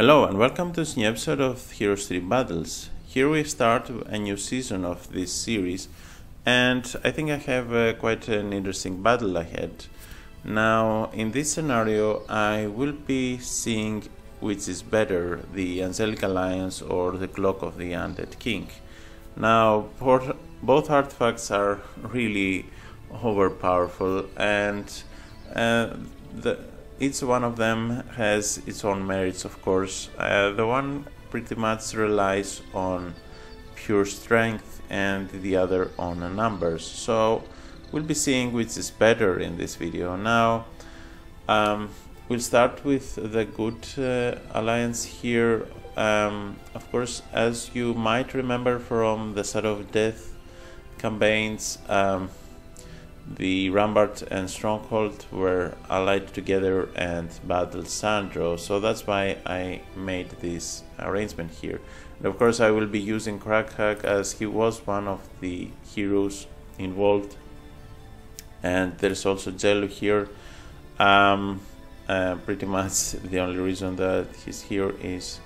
Hello and welcome to this new episode of Heroes 3 Battles. Here we start a new season of this series, and I think I have quite an interesting battle ahead. Now, in this scenario I will be seeing which is better, the Angelic Alliance or the Cloak of the Undead King. Now, both artifacts are really overpowerful, and each one of them has its own merits, of course. The one pretty much relies on pure strength and the other on numbers. So we'll be seeing which is better in this video. Now we'll start with the good alliance here. Of course, as you might remember from the Shadow of Death campaigns, the Rampart and Stronghold were allied together and battled Sandro, so that's why I made this arrangement here. And of course I will be using Crag Hack, as he was one of the heroes involved, and there's also Jellu here. Pretty much the only reason that he's here is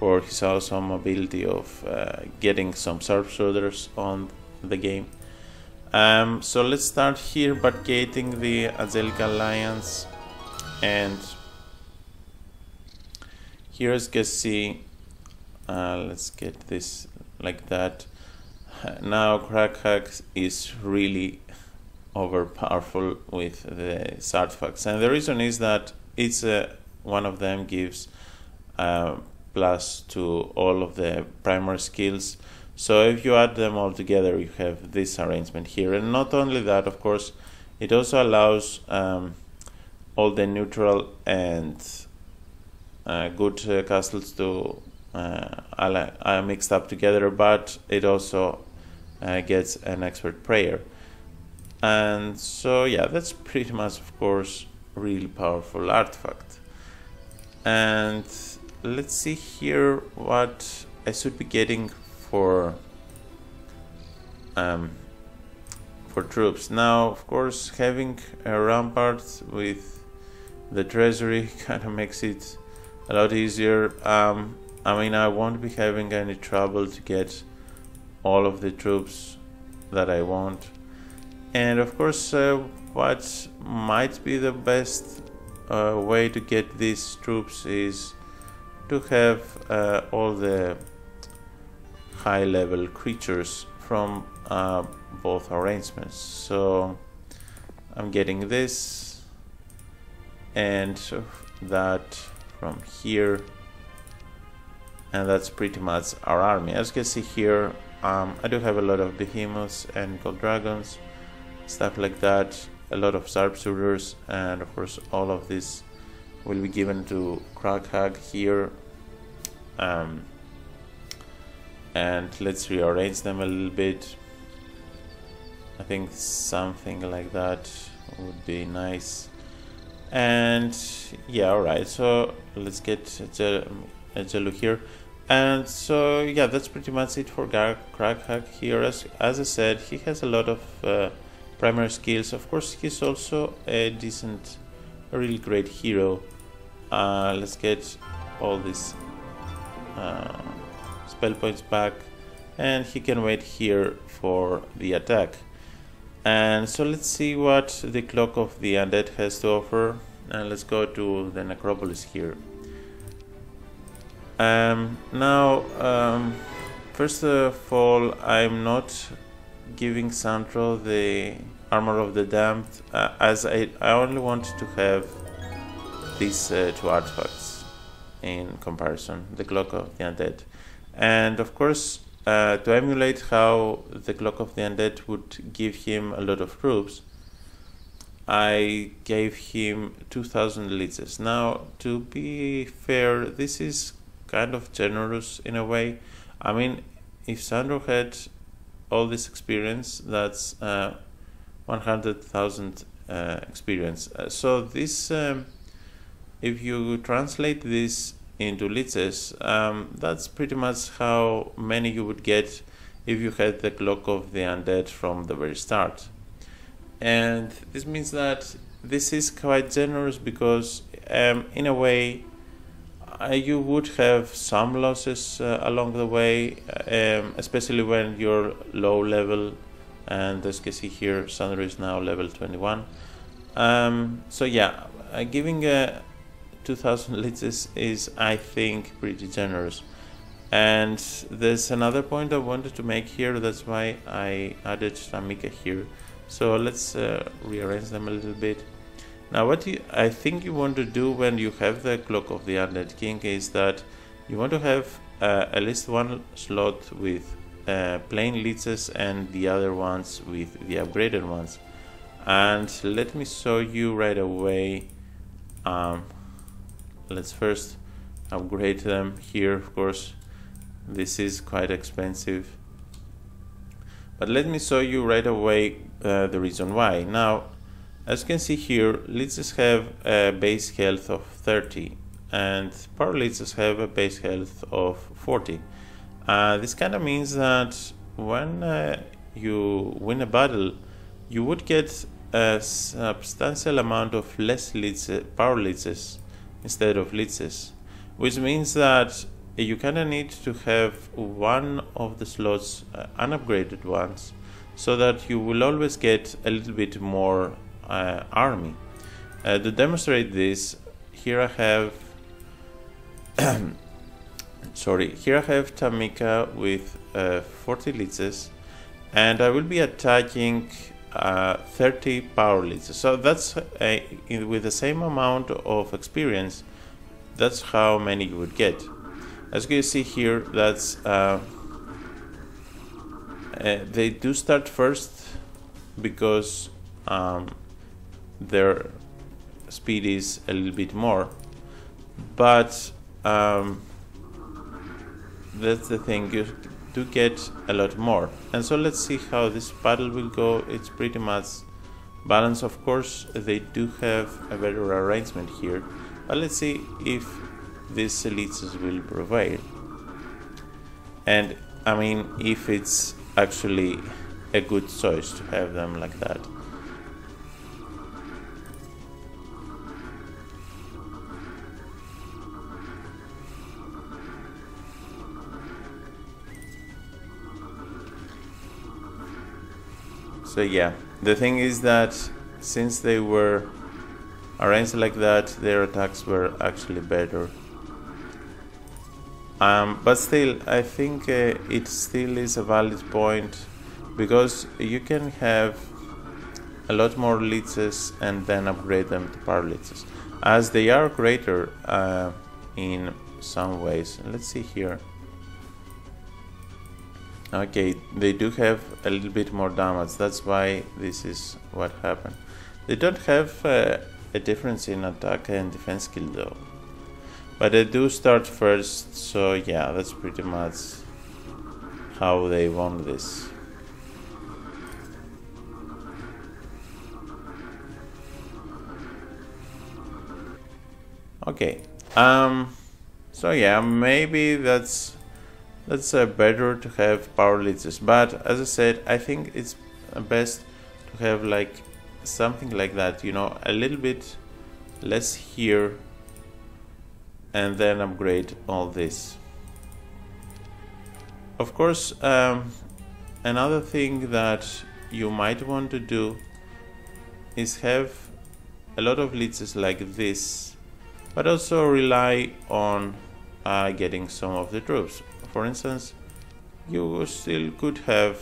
for his awesome ability of getting some sharpshooters on the game. So let's start here by gating the Angelic Alliance, and here, as you can see, let's get this like that. Now Crag Hack is really overpowerful with the artifacts, and the reason is that it's one of them gives plus to all of the primary skills. So if you add them all together, you have this arrangement here. And not only that, of course, it also allows all the neutral and good castles to are mixed up together, but it also gets an expert prayer. And so yeah, that's pretty much, of course, really powerful artifact. And let's see here what I should be getting for troops. Now, of course, having a Rampart with the treasury kind of makes it a lot easier. I mean, I won't be having any trouble to get all of the troops that I want. And of course, what might be the best way to get these troops is to have all the high level creatures from both arrangements. So I'm getting this and that from here, and that's pretty much our army. As you can see here, I do have a lot of behemoths and gold dragons, stuff like that, a lot of sharpshooters, and of course all of this will be given to Crag Hack here. And let's rearrange them a little bit. I think something like that would be nice. And yeah, alright, so let's get Jellu here. And so yeah, that's pretty much it for Crag Hack here. As I said, he has a lot of primary skills. Of course, he's also a really great hero. Let's get all this spell points back, and he can wait here for the attack. And so let's see what the Cloak of the Undead has to offer, and let's go to the Necropolis here. Now first of all, I'm not giving Sandro the Armor of the Damned, as I only want to have these two artifacts in comparison, the Cloak of the Undead. And of course, to emulate how the Cloak of the Undead would give him a lot of troops, I gave him 2,000 leeches. Now, to be fair, this is kind of generous in a way. I mean, if Sandro had all this experience, that's 100,000 experience. So this, if you translate this into leeches, that's pretty much how many you would get if you had the Cloak of the Undead from the very start. And this means that this is quite generous, because in a way you would have some losses along the way, especially when you're low level, and as you can see here, Sandro is now level 21. So yeah, giving 2,000 liches is, I think, pretty generous. And there's another point I wanted to make here, that's why I added Tamika here. So let's rearrange them a little bit. Now what I think you want to do when you have the Cloak of the Undead King is that you want to have at least one slot with plain liches and the other ones with the upgraded ones. And let me show you right away. Let's first upgrade them here, of course. This is quite expensive. But let me show you right away the reason why. Now, as you can see here, liches have a base health of 30 and power liches have a base health of 40. This kind of means that when you win a battle, you would get a substantial amount of less liches, power liches instead of liches, which means that you kind of need to have one of the slots unupgraded ones, so that you will always get a little bit more army. To demonstrate this, here I have here I have Tamika with 40 liches, and I will be attacking 30 power liches. So that's with the same amount of experience, that's how many you would get. As you can see here, that's they do start first because their speed is a little bit more, but that's the thing, you do get a lot more. And so let's see how this battle will go. It's pretty much balanced. Of course, they do have a better arrangement here, but let's see if these liches will prevail. And I mean, if it's actually a good choice to have them like that. So yeah, the thing is that since they were arranged like that, their attacks were actually better. But still, I think it still is a valid point, because you can have a lot more liches and then upgrade them to power liches, as they are greater in some ways. Let's see here. Okay, they do have a little bit more damage, that's why this is what happened. They don't have a difference in attack and defense skill though. But they do start first, so yeah, that's pretty much how they won this. Okay, so yeah, maybe that's better to have power liches, but as I said, I think it's best to have like something like that, you know, a little bit less here, and then upgrade all this. Of course, another thing that you might want to do is have a lot of liches like this, but also rely on getting some of the troops. For instance, you still could have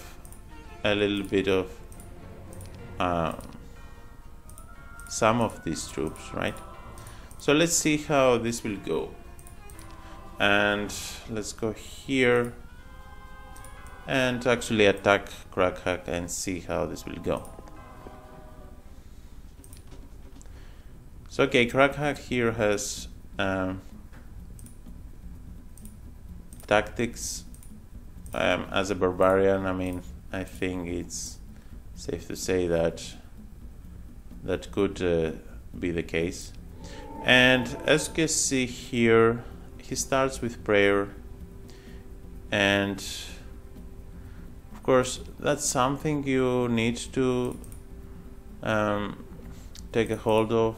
a little bit of some of these troops, right? So let's see how this will go. And let's go here and actually attack Crag Hack and see how this will go. So okay, Crag Hack here has tactics. As a barbarian, I mean, I think it's safe to say that that could be the case. And as you can see here, he starts with prayer, and of course that's something you need to take a hold of.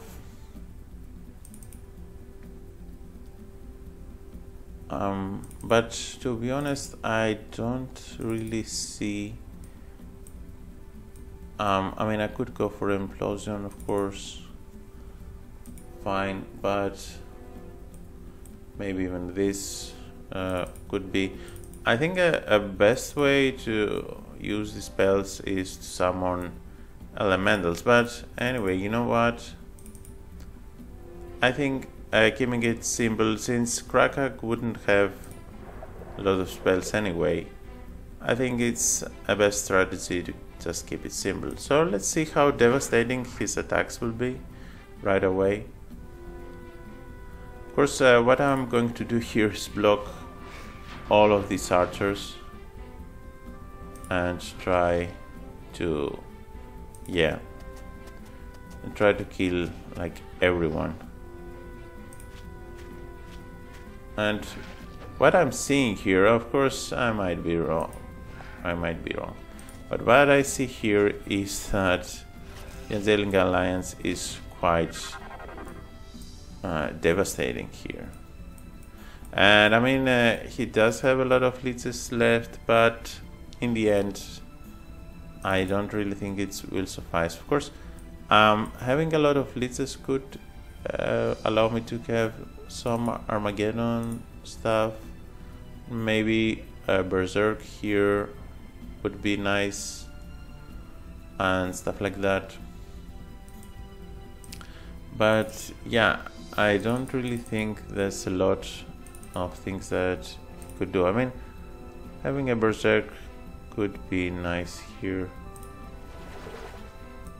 But to be honest, I don't really see. I mean, I could go for implosion, of course. Fine, but maybe even this could be. I think a best way to use the spells is to summon elementals. But anyway, you know what? I think keeping it simple, since Crag Hack wouldn't have a lot of spells anyway, I think it's a best strategy to just keep it simple. So let's see how devastating his attacks will be right away. Of course, what I'm going to do here is block all of these archers and try to, try to kill like everyone. And what I'm seeing here, of course, I might be wrong, but what I see here is that the Angelic Alliance is quite devastating here. And I mean, he does have a lot of leeches left, but in the end, I don't really think it will suffice. Of course, having a lot of leeches could allow me to have some Armageddon stuff. Maybe a Berserk here would be nice and stuff like that. But yeah, I don't really think there's a lot of things that he could do. I mean, having a Berserk could be nice here.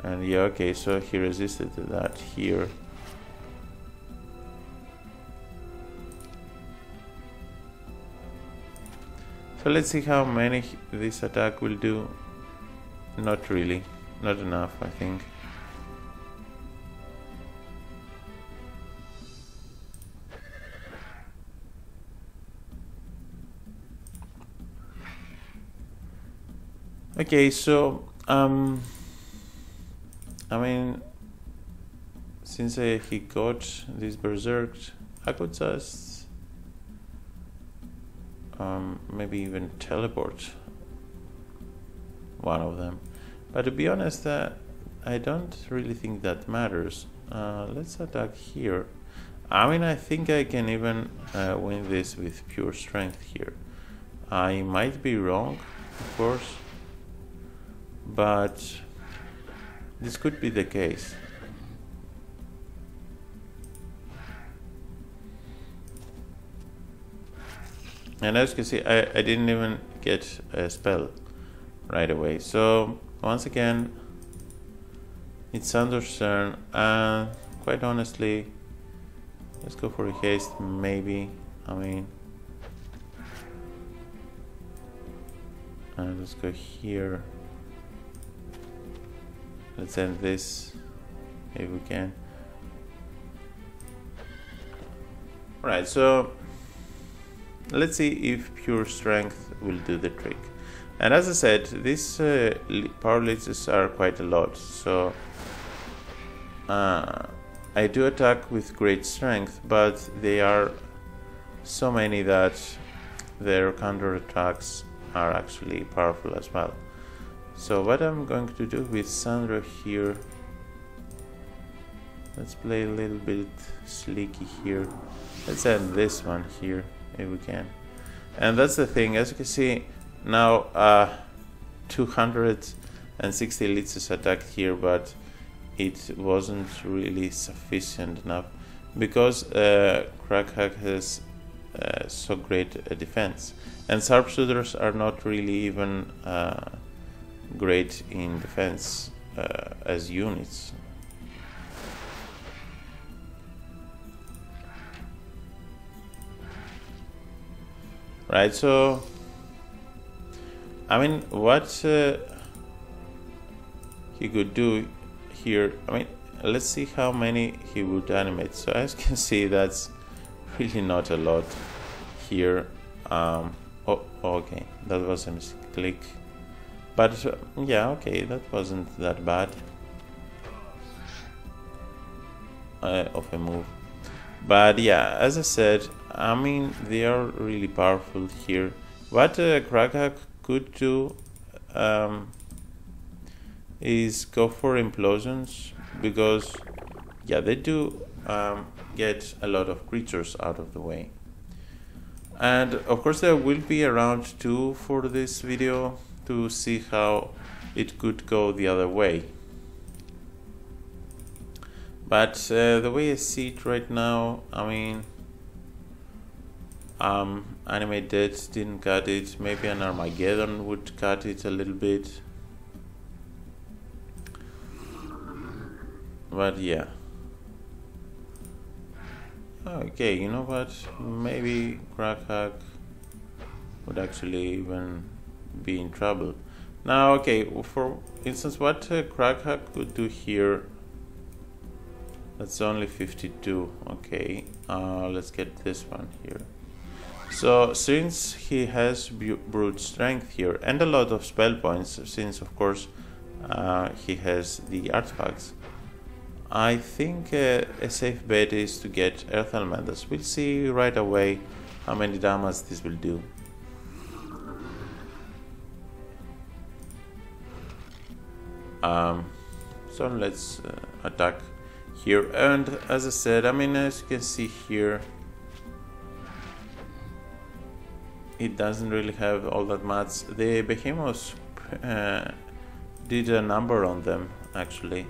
And yeah, okay, so he resisted to that here. So let's see how many this attack will do. Not really, not enough, I think. Okay, so I mean, since he got this Berserk, I could just maybe even teleport one of them. But to be honest, I don't really think that matters. Let's attack here. I mean, I think I can even win this with pure strength here. I might be wrong, of course, but this could be the case. And as you can see, I didn't even get a spell right away. So once again, it's Sandro's turn, and quite honestly, let's go for a haste maybe. I mean, and let's go here. Let's end this, if we can. Alright, so let's see if pure strength will do the trick. And as I said, these power leeches are quite a lot, so I do attack with great strength, but they are so many that their counter attacks are actually powerful as well. So what I'm going to do with Sandro here, let's play a little bit sleeky here. Let's end this one here, if we can. And that's the thing, as you can see, now 260 leeches attacked here, but it wasn't really sufficient enough, because Crag Hack has so great a defense. And sharpshooters are not really even great in defense as units. Right, so I mean, what he could do here, I mean, let's see how many he would animate. So as you can see, that's really not a lot here. Oh, okay, that was a misclick. But yeah, okay, that wasn't that bad of a move. But yeah, as I said, I mean, they are really powerful here. What Crag Hack could do is go for implosions, because yeah, they do get a lot of creatures out of the way. And of course there will be a round 2 for this video to see how it could go the other way. But the way I see it right now, I mean, Anime Dead didn't cut it. Maybe an Armageddon would cut it a little bit. But yeah. Okay, you know what? Maybe Crag Hack would actually even be in trouble. Now, okay, for instance, what Crag Hack could do here. That's only 52. Okay, let's get this one here. So since he has brute strength here and a lot of spell points, since of course he has the artifacts, I think a safe bet is to get Earth Elementals. We'll see right away how many damage this will do. So let's attack here, and as I said, I mean, as you can see here, it doesn't really have all that much. The behemoths did a number on them actually.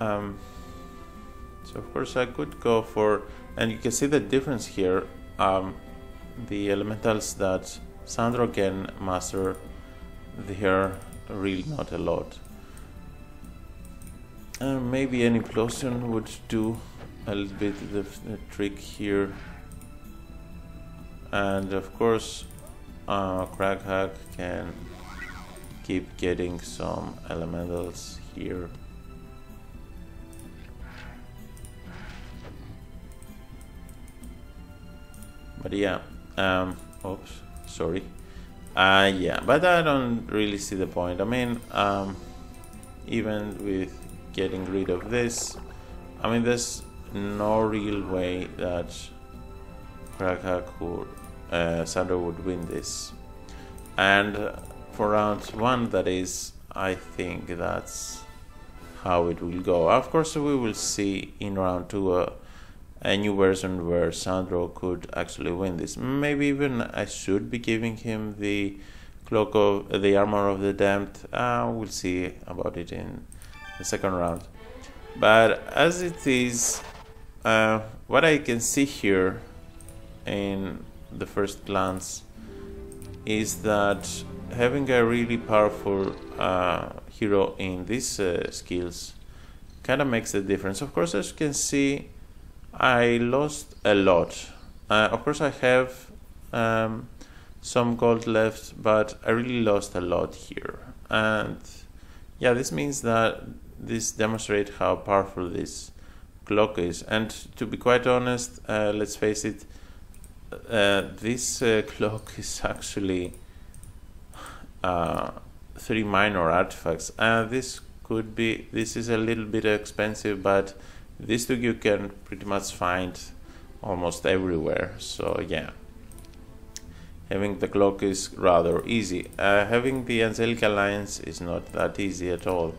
So of course I could go for, and you can see the difference here, the elementals that Sandro can master, they're really not a lot. Maybe an implosion would do a little bit of the trick here. And of course Crag Hack can keep getting some elementals here. But yeah, oops, sorry. Yeah, but I don't really see the point. I mean, even with getting rid of this, I mean, there's no real way that Crag Hack or Sandro would win this. And for round 1, that is, I think that's how it will go. Of course we will see in round 2 a new version where Sandro could actually win this. Maybe even I should be giving him the Cloak of the Armor of the Damned. We'll see about it in the second round. But as it is, what I can see here in the first glance is that having a really powerful hero in these skills kind of makes a difference. Of course, as you can see, I lost a lot. Of course I have some gold left, but I really lost a lot here. And yeah, this means that this demonstrates how powerful this clock is. And to be quite honest, let's face it, this clock is actually 3 minor artifacts. This is a little bit expensive, but these 2 you can pretty much find almost everywhere. So yeah, having the clock is rather easy. Having the Angelic Alliance is not that easy at all.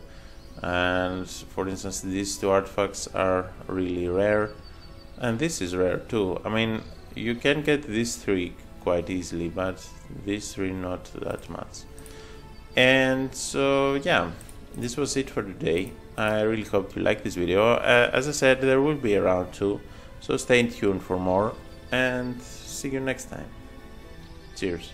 And for instance, these 2 artifacts are really rare, and this is rare too. I mean, you can get these 3 quite easily, but these 3 not that much. And so yeah, this was it for today. I really hope you liked this video. As I said, there will be a round 2, so stay tuned for more, and see you next time. Cheers.